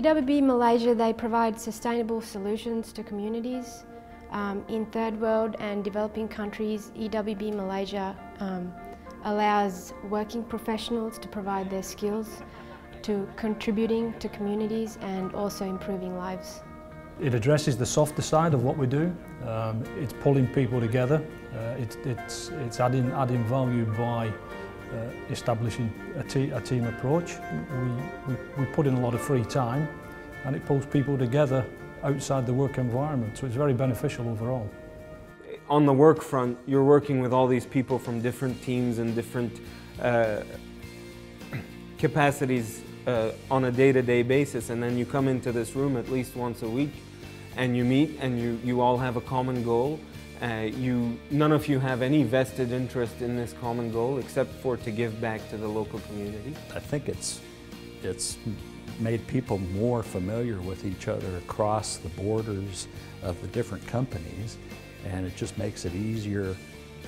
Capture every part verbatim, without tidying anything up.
U W B Malaysia, they provide sustainable solutions to communities. Um, in third world and developing countries, U W B Malaysia um, allows working professionals to provide their skills to contributing to communities and also improving lives. It addresses the softer side of what we do. Um, it's pulling people together. Uh, it, it's, it's adding, adding value by Uh, establishing a, te a team approach. We, we, we put in a lot of free time and it pulls people together outside the work environment, so it's very beneficial overall. On the work front, you're working with all these people from different teams and different uh, capacities uh, on a day-to-day basis, and then you come into this room at least once a week and you meet and you, you all have a common goal. Uh, you, none of you have any vested interest in this common goal except for to give back to the local community. I think it's, it's made people more familiar with each other across the borders of the different companies, and it just makes it easier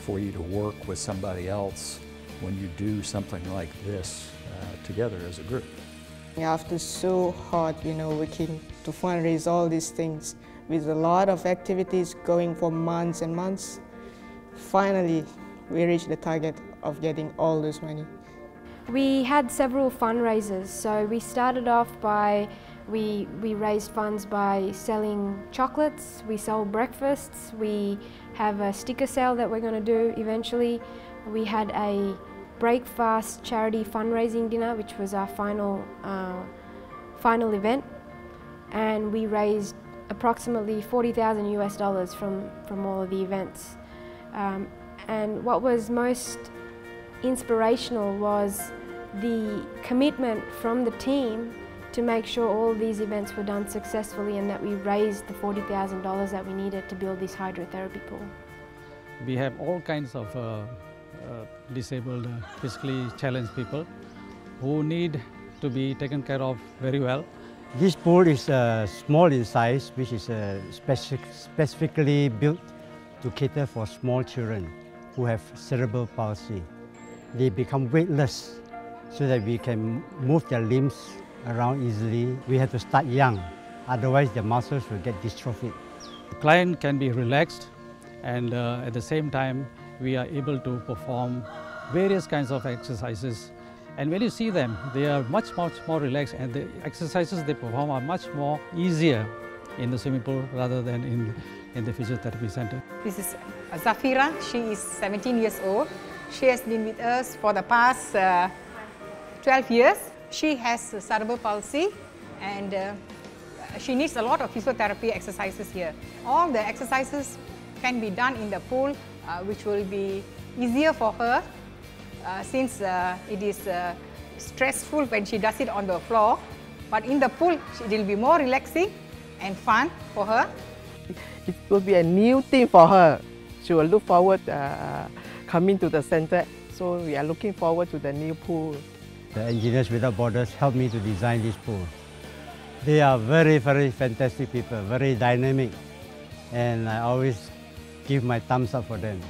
for you to work with somebody else when you do something like this uh, together as a group. After so hard, you know, working to fundraise all these things, with a lot of activities going for months and months, finally we reached the target of getting all this money. We had several fundraisers, so we started off by, we, we raised funds by selling chocolates, we sold breakfasts, we have a sticker sale that we're going to do eventually. We had a breakfast charity fundraising dinner, which was our final, uh, final event, and we raised approximately forty thousand U S dollars from, from all of the events. Um, and what was most inspirational was the commitment from the team to make sure all these events were done successfully and that we raised the forty thousand dollars that we needed to build this hydrotherapy pool. We have all kinds of uh, uh, disabled, uh, physically challenged people who need to be taken care of very well. This pool is uh, small in size, which is uh, speci specifically built to cater for small children who have cerebral palsy. They become weightless so that we can move their limbs around easily. We have to start young, otherwise their muscles will get dystrophied. The client can be relaxed, and uh, at the same time we are able to perform various kinds of exercises. And when you see them, they are much, much more relaxed, and the exercises they perform are much more easier in the swimming pool rather than in, in the physiotherapy center. This is Zafira. She is seventeen years old. She has been with us for the past uh, twelve years. She has cerebral palsy, and uh, she needs a lot of physiotherapy exercises here. All the exercises can be done in the pool, uh, which will be easier for her. Uh, since uh, it is uh, stressful when she does it on the floor, but in the pool it will be more relaxing and fun for her. It will be a new thing for her. She will look forward uh, coming to the center, so we are looking forward to the new pool. The Engineers Without Borders helped me to design this pool. They are very, very fantastic people, very dynamic, and I always give my thumbs up for them.